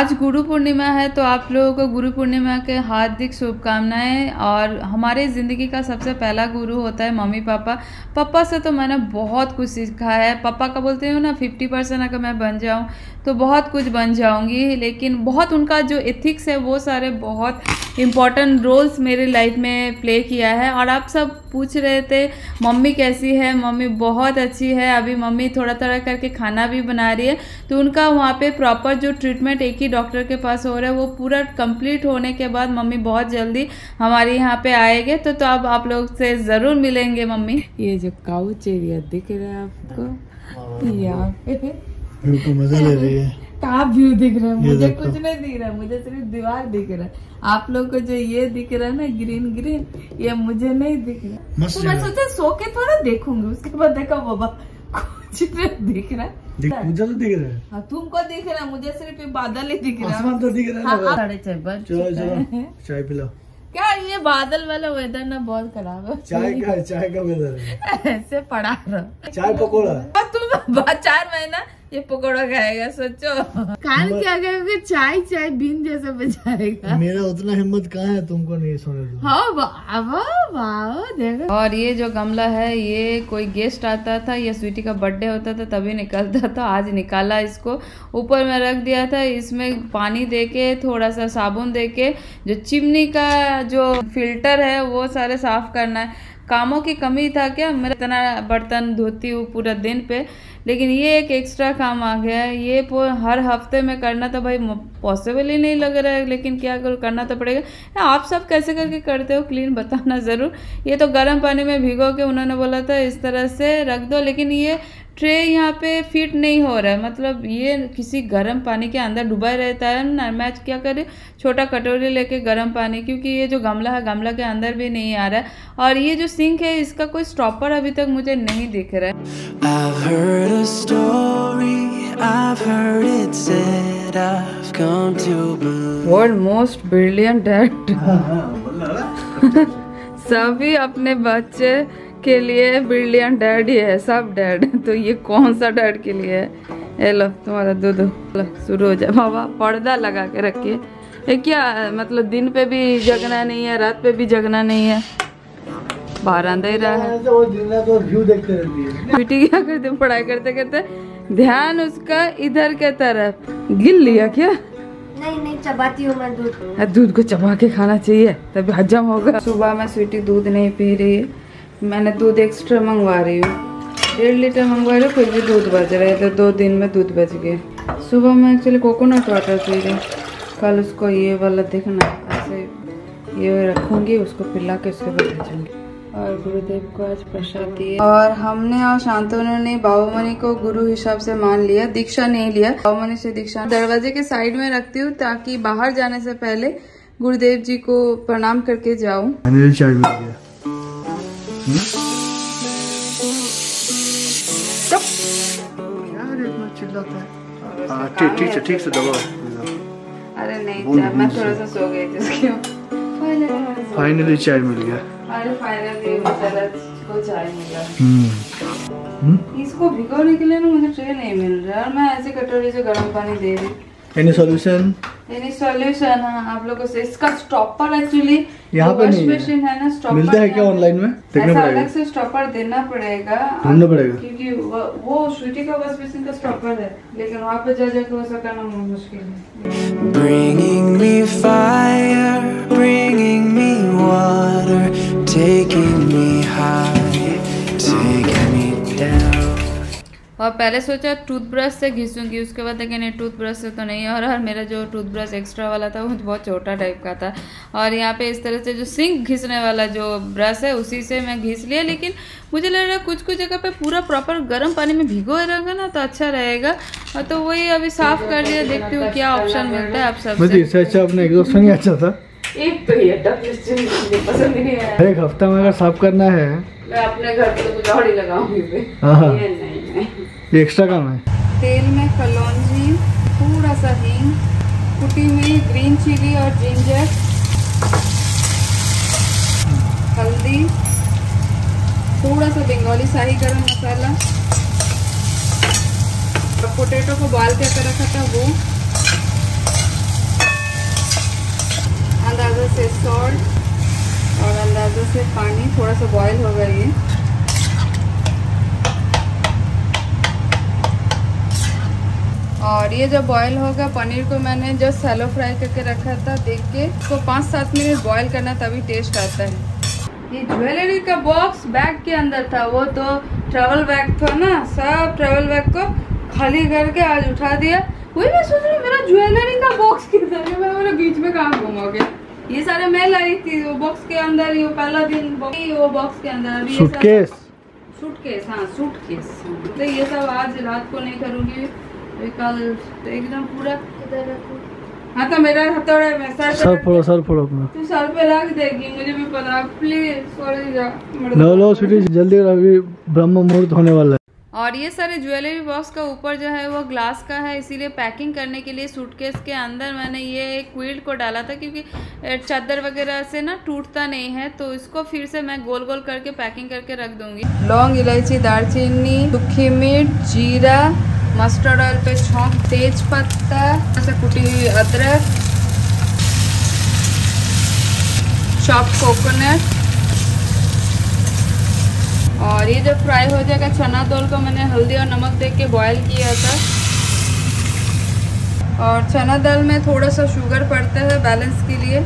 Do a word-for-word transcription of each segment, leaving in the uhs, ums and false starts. आज गुरु पूर्णिमा है तो आप लोगों को गुरु पूर्णिमा के हार्दिक शुभकामनाएं। और हमारे ज़िंदगी का सबसे पहला गुरु होता है मम्मी पापा। पापा से तो मैंने बहुत कुछ सीखा है। पापा का बोलते हूँ ना फिफ्टी परसेंट अगर मैं बन जाऊँ तो बहुत कुछ बन जाऊँगी, लेकिन बहुत उनका जो एथिक्स है वो सारे बहुत इम्पॉर्टेंट रोल्स मेरे लाइफ में प्ले किया है। और आप सब पूछ रहे थे मम्मी कैसी है, मम्मी बहुत अच्छी है। अभी मम्मी थोड़ा थोड़ा करके खाना भी बना रही है, तो उनका वहाँ पे प्रॉपर जो ट्रीटमेंट एक ही डॉक्टर के पास हो रहा है वो पूरा कंप्लीट होने के बाद मम्मी बहुत जल्दी हमारे यहाँ पे आएंगे। तो तो अब आप लोग से ज़रूर मिलेंगे मम्मी। ये जो काउच एरिया दिख रहा है आपको, यहाँ पे टॉप व्यू दिख रहा है, मुझे कुछ नहीं दिख रहा, मुझे सिर्फ दीवार दिख रहा है। आप लोग को जो ये दिख रहा है ना ग्रीन ग्रीन, ये मुझे नहीं दिख रहा। तो मैं सोचा सो के थोड़ा देखूंगी, उसके बाद देखा बाबा कुछ नहीं दिख रहा है। मुझे तो दिख रहा है। हाँ, तुमको दिख रहा है, मुझे सिर्फ ये बादल ही दिख रहा है। तो दिख रहा है साढ़े छह बजे। चलो चलो चाय पिलाओ। क्या ये बादल वाला वेदर ना बहुत खराब है। चाय का चाय का वेदर ऐसे पड़ा रहा। चाय पकौड़ा तुम चार महीना ये पकौड़ा खाएगा, सोचो। काल क्या कहेगा, चाय चाय बीन जैसा बजाएगा। मेरा उतना हिम्मत कहाँ है, तुमको नहीं सोने दूँ। हाँ वाह वाह देखो। और ये जो गमला है ये कोई गेस्ट आता था या स्वीटी का बर्थडे होता था तभी निकलता था। आज निकाला, इसको ऊपर में रख दिया था। इसमें पानी दे के थोड़ा सा साबुन दे के जो चिमनी का जो फिल्टर है वो सारे साफ करना है। कामों की कमी था क्या, मैं इतना बर्तन धोती हूँ पूरा दिन पे, लेकिन ये एक एक्स्ट्रा काम आ गया है। ये हर हफ्ते में करना तो भाई पॉसिबल ही नहीं लग रहा है, लेकिन क्या करूँ, करना तो पड़ेगा। आप सब कैसे करके करते हो क्लीन, बताना ज़रूर। ये तो गर्म पानी में भिगो के उन्होंने बोला था इस तरह से रख दो, लेकिन ये ट्रे यहाँ पे फिट नहीं हो रहा है। मतलब ये किसी गर्म पानी के अंदर डूबा रहता है ना। मैं क्या करें, छोटा कटोरी लेके गर्म पानी, क्योंकि ये जो गमला है गमला के अंदर भी नहीं आ रहा है। और ये जो सिंक है इसका कोई स्टॉपर अभी तक मुझे नहीं दिख रहा है। World most brilliant dad. सभी अपने बच्चे के लिए ब्रिलियंट डैड ही है, सब डैड। तो ये कौन सा डैड के लिए है। ए लो तुम्हारा दूध, लो शुरू हो जाए। बाबा पर्दा लगा के रखिए। ये क्या मतलब, दिन पे भी जगना नहीं है, रात पे भी जगना नहीं है, बाहर आंदा ही रहा है। बेटी क्या करते, पढ़ाई करते करते ध्यान उसका इधर के तरफ। गिल लिया क्या? नहीं नहीं, चबाती हूँ मैं दूध। दूध को चबा के खाना चाहिए तभी हजम होगा। सुबह में स्वीटी दूध नहीं पी रही है, मैंने दूध एक्स्ट्रा मंगवा रही हूँ। डेढ़ लीटर मंगवा रही हूँ, फिर भी दूध बच रहा है। तो दो दिन में दूध बच गए। सुबह मैं एक्चुअली कोकोनट वाटर पी रही हूँ। कल उसको ये वाला देखना, ऐसे ये रखूँगी, उसको पिला के उसके बाद भेजूँगी। और गुरुदेव को आज प्रसाद दिया। और हमने और शांतनु ने बाबूमणि को गुरु हिसाब से मान लिया, दीक्षा नहीं लिया। बाबूमणि से दीक्षा दरवाजे के साइड में रखती हूँ ताकि बाहर जाने से पहले गुरुदेव जी को प्रणाम करके जाऊँ। ठीक से ठीक से दबाओ। अरे नहीं, मैं थोड़ा सा सो गई थी। फाइनली चाय मिल गया। अरे फाइनली को चाय मिला। हम्म, इसको भिगोने के लिए ना मुझे ट्रे नहीं मिल रहा और मैं ऐसे कटोरी से गर्म पानी दे रही। Any solution, any solution. हाँ आप लोगों से इसका स्टॉपर एक्चुअली यहाँ पे नहीं है ना। स्टॉपर मिलता है क्या ऑनलाइन में? ऐसा अलग से स्टॉपर देना पड़ेगा, ढूंढना पड़ेगा, क्योंकि वो स्वीटी का वॉश बेसिन का स्टॉपर है, लेकिन वहाँ पे जा जाके वो सब करना मुश्किल है। Bringing me fire, bringing me water, taking me high, taking me down. और पहले सोचा टूथब्रश से घिसूंगी, उसके बाद देखिए नहीं टूथब्रश से तो नहीं। और, और मेरा जो टूथब्रश एक्स्ट्रा वाला था वो बहुत छोटा टाइप का था। और यहाँ पे इस तरह से जो सिंक घिसने वाला जो ब्रश है उसी से मैं घिस लिया, लेकिन मुझे लग रहा है कुछ कुछ जगह पे पूरा प्रॉपर गर्म पानी में भिगो रहेगा ना तो अच्छा रहेगा। और तो वही अभी साफ कर लिया, देखती हूँ क्या ऑप्शन मिलता है। आप सबसे अच्छा था एक तो ये पसंद नहीं आया। एक हफ्ता में अगर साफ करना है मैं अपने घर पे तो कुछ और ही लगाऊंगी। ये नहीं नहीं, ये एक्स्ट्रा काम है। तेल में कलौंजी, थोड़ा सा हींग, कुटी हुई ग्रीन चिली और जिंजर, हल्दी, थोड़ा सा बंगाली शाही गरम मसाला, पोटैटो को उबाल के रखा था वो, सॉल्ट और अंदाजे से पानी, थोड़ा सा बॉईल होगा ये। और ये जब बॉईल होगा, पनीर को मैंने जब सैलो फ्राई करके रखा था, देख के इसको पाँच सात मिनट बॉईल करना तभी टेस्ट आता है। ये ज्वेलरी का बॉक्स बैग के अंदर था, वो तो ट्रैवल बैग था ना, सब ट्रैवल बैग को खाली करके आज उठा दिया। वही मैं सोच रही हूँ मेरा ज्वेलरी का बॉक्स किधर है, मैं बोला बीच में कहाँ घुमा गया। ये सारे मैं लाई थी वो बॉक्स के अंदर, ये पहला दिन वो बॉक्स के अंदर। अभी सूटकेस सूटकेस हाँ सूटकेस, तो ये सब आज रात को नहीं करूँगी, कल एकदम पूरा इधर रखो। हाँ तो मेरा हथौड़ा में सर सर फोड़ो सर फोड़ो अपना, तू सर पे लग देगी, मुझे भी पता। प्लीज सॉरी जा, लो लो स्वीटी जल्दी, अभी ब्रह्म मुहूर्त होने वाला है। और ये सारे ज्वेलरी बॉक्स का ऊपर जो है वो ग्लास का है, इसीलिए पैकिंग करने के लिए सूटकेस के अंदर मैंने ये एक क्विल्ट को डाला था, क्योंकि चादर वगैरह से ना टूटता नहीं है, तो इसको फिर से मैं गोल गोल करके पैकिंग करके रख दूंगी। लौंग, इलायची, दालचीनी, सूखी मिर्च, जीरा, मस्टर्ड ऑयल पे छौंक, तेज पत्ता, ऐसे कुटी हुई अदरक, चॉप कोकोनट। और ये जब फ्राई हो जाएगा, चना दाल को मैंने हल्दी और नमक देख के बॉयल किया था। और चना दाल में थोड़ा सा शुगर पड़ता है बैलेंस के लिए,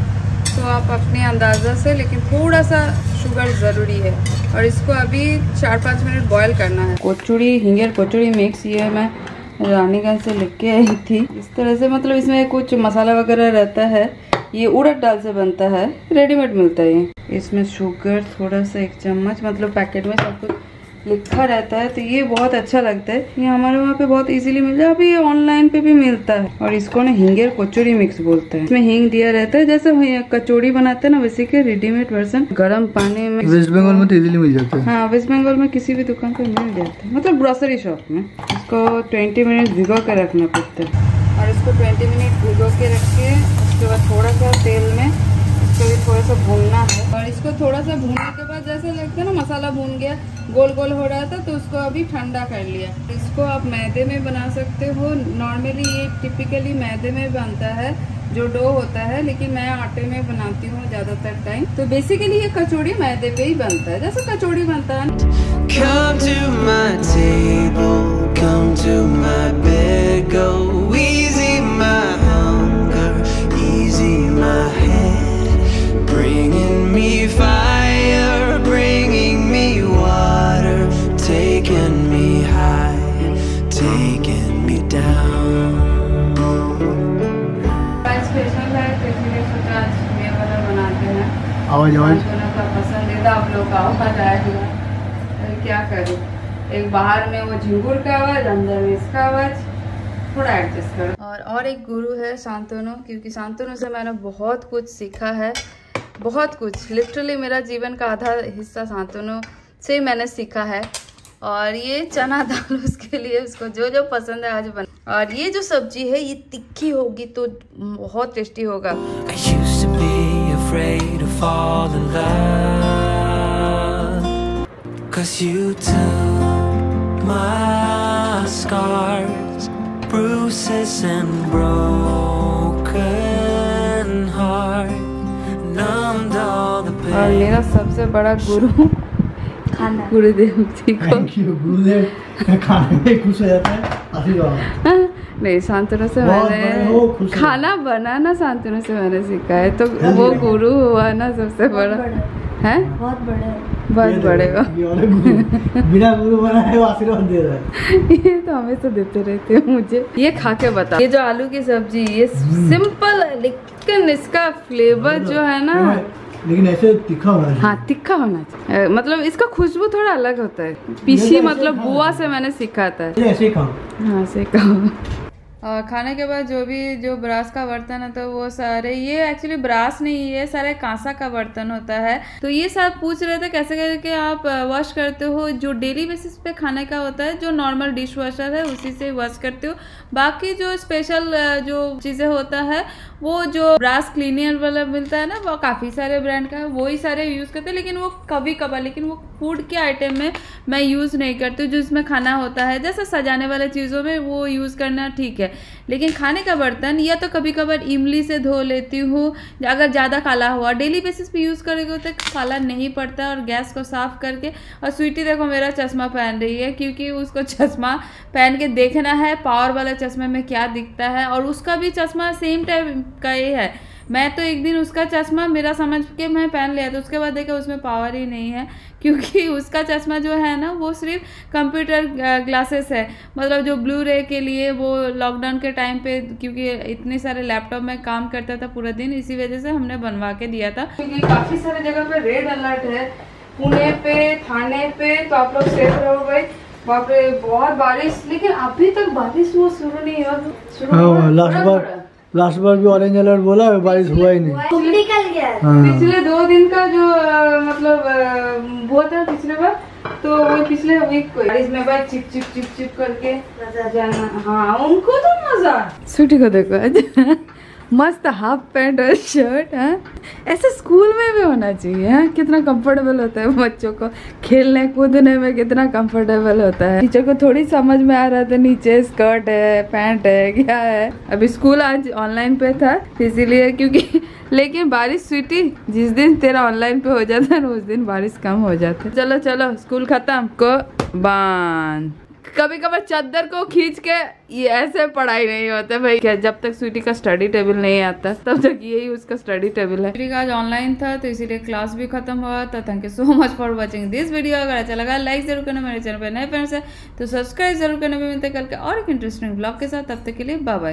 तो आप अपने अंदाज़ा से, लेकिन थोड़ा सा शुगर ज़रूरी है। और इसको अभी चार पाँच मिनट बॉयल करना है। कचौड़ी, हिंगर कचौड़ी मिक्स, ये मैं रानीगंज से लेके आई थी। इस तरह से, मतलब इसमें कुछ मसाला वगैरह रहता है। ये उड़द दाल से बनता है, रेडीमेड मिलता है ये। इसमें शुगर थोड़ा सा एक चम्मच, मतलब पैकेट में सब कुछ लिखा रहता है, तो ये बहुत अच्छा लगता है। ये हमारे वहाँ पे बहुत इजीली मिल जाए, अभी ये ऑनलाइन पे भी मिलता है। और इसको ना हिंगेर कचौड़ी मिक्स बोलते हैं। इसमें हींग दिया रहता है, जैसे कचौड़ी बनाते हैं ना वैसे के रेडीमेड वर्जन। गर्म पानी में वेस्ट बंगाल में तो इजीली मिल जाता है। हाँ, वेस्ट बंगाल में किसी भी दुकान पे मिल जाता है, मतलब ग्रोसरी शॉप में। इसको ट्वेंटी मिनट भिगो के रखना पड़ता है। और इसको ट्वेंटी मिनट भिगो के रख के उसके बाद थोड़ा सा तेल में इसको भी थोड़ा सा भूनना है। और इसको थोड़ा सा भूनने के बाद जैसे लगता है ना मसाला भून गया, गोल गोल हो रहा था, तो उसको अभी ठंडा कर लिया। इसको आप मैदे में बना सकते हो। नॉर्मली ये टिपिकली मैदे में बनता है जो डो होता है, लेकिन मैं आटे में बनाती हूँ ज़्यादातर टाइम। तो बेसिकली ये कचौड़ी मैदे पे ही बनता है, जैसे कचौड़ी बनता है। Come to my table, come to my bed, go easy my hunger. My head, bringing me fire, bringing me water, taking me high, taking me down. आज स्पेशल है, इसलिए सोचा आज मैं वाला बनाते हैं। आवाज आवाज सुना का पसंदीदा आप लोग का आवाज आएगा, क्या करूँ। एक बाहर में वो झिंगुर का आवाज, अंदर में इसका आवाज, थोड़ा एडजस्ट करो। और और एक गुरु है शांतनु, क्योंकि शांतनु से मैंने बहुत कुछ सीखा है, बहुत कुछ। लिटरली मेरा जीवन का आधा हिस्सा शांतनु से मैंने सीखा है। और ये चना दाल उसके लिए, उसको जो जो पसंद है आज बना। और ये जो सब्जी है ये तिक्खी होगी तो बहुत टेस्टी होगा। Bruises and broken heart numbed all the pain. और मेरा सबसे बड़ा गुरु खाना, गुरुदेव जी को थैंक यू। गुरुदेव खाने में खुश हो जाता है, आशीर्वाद। नहीं, शांतनु से मैंने खाना बनाना शांतनु से मैंने सीखा है, तो वो गुरु हुआ ना सबसे बड़ा है, बहुत बड़ा है, बहुत बड़े हो। बिना गुरु बना है, आशीर्वाद दे रहा है। ये तो हमेशा देते रहते हैं मुझे। ये खा के बता, ये जो आलू की सब्जी, ये सिंपल है लेकिन इसका फ्लेवर जो है ना, लेकिन ऐसे तीखा होना चाहिए। हाँ, तीखा होना चाहिए, मतलब इसका खुशबू थोड़ा अलग होता है। पीसी मतलब बुआ से मैंने सीखा था, ऐसे खाओ। हाँ, ऐसे खाओ। और खाने के बाद जो भी जो ब्रास का बर्तन है, तो वो सारे, ये एक्चुअली ब्रास नहीं है, सारे कांसा का बर्तन होता है। तो ये सब पूछ रहे थे कैसे करके आप वॉश करते हो। जो डेली बेसिस पे खाने का होता है, जो नॉर्मल डिश वॉशर है उसी से वॉश करते हो। बाकी जो स्पेशल जो चीज़ें होता है, वो जो ब्रास क्लीनियर वाला मिलता है ना, वो काफ़ी सारे ब्रांड का है, वही सारे यूज़ करते हैं, लेकिन वो कभी कभार। लेकिन वो फूड के आइटम में मैं यूज़ नहीं करती हूँ। जो इसमें खाना होता है, जैसे सजाने वाले चीज़ों में वो यूज़ करना ठीक है। लेकिन खाने का बर्तन या तो कभी कभार इमली से धो लेती हूँ अगर ज़्यादा काला हुआ। डेली बेसिस पे यूज़ करेंगे तो काला नहीं पड़ता। और गैस को साफ करके, और स्वीटी देखो मेरा चश्मा पहन रही है क्योंकि उसको चश्मा पहन के देखना है पावर वाला चश्मे में क्या दिखता है। और उसका भी चश्मा सेम टाइप का ही है। मैं तो एक दिन उसका चश्मा मेरा समझ के मैं पहन लिया तो उसके बाद देखा उसमें पावर ही नहीं है क्योंकि उसका चश्मा जो है ना वो सिर्फ कंप्यूटर ग्लासेस है, मतलब जो ब्लू रे के लिए वो लॉकडाउन के टाइम पे क्योंकि इतने सारे लैपटॉप में काम करता था पूरा दिन, इसी वजह से हमने बनवा के दिया था। क्योंकि काफ़ी सारे जगह पे रेड अलर्ट है, पुणे पे, थाने पे, तो आप लोग सेफ रहो भाई। वहाँ पे बहुत बारिश, लेकिन अभी तक बारिश वो शुरू नहीं हुआ। लास्ट बार भी ऑरेंज अलर्ट बोला, बारिश हुआ ही नहीं, निकल गया। पिछले दो दिन का जो मतलब वो था पिछले बार, तो वो पिछले वीक को बारिश में भाई चिप चिप चिप चिप करके मजा जाना। हाँ उनको तो मजा। छुट्टी को देखो मस्त हाफ पैंट और शर्ट। हाँ ऐसे स्कूल में भी होना चाहिए। हाँ कितना कंफर्टेबल होता है बच्चों को खेलने कूदने में, कितना कंफर्टेबल होता है। टीचर को थोड़ी समझ में आ रहा था नीचे स्कर्ट है पैंट है क्या है। अभी स्कूल आज ऑनलाइन पे था इसीलिए, क्योंकि लेकिन बारिश स्वीटी जिस दिन तेरा ऑनलाइन पे हो जाता है ना उस दिन बारिश कम हो जाता है। चलो चलो स्कूल खत्म को बांध। कभी कभी चादर को खींच के ये ऐसे पढ़ाई नहीं होता भाई। क्या जब तक स्वीटी का स्टडी टेबल नहीं आता तब तक यही उसका स्टडी टेबल है। स्वीटी का आज ऑनलाइन था तो इसीलिए क्लास भी खत्म हुआ था। Thank you so much for watching this video. अगर अच्छा लगा लाइक जरूर करना, मेरे चैनल पर नए फ्रेंड्स है तो सब्सक्राइब जरूर करना। भी मिलते कल के और एक इंटरेस्टिंग ब्लॉग के साथ, तब तक के लिए बाय बाय।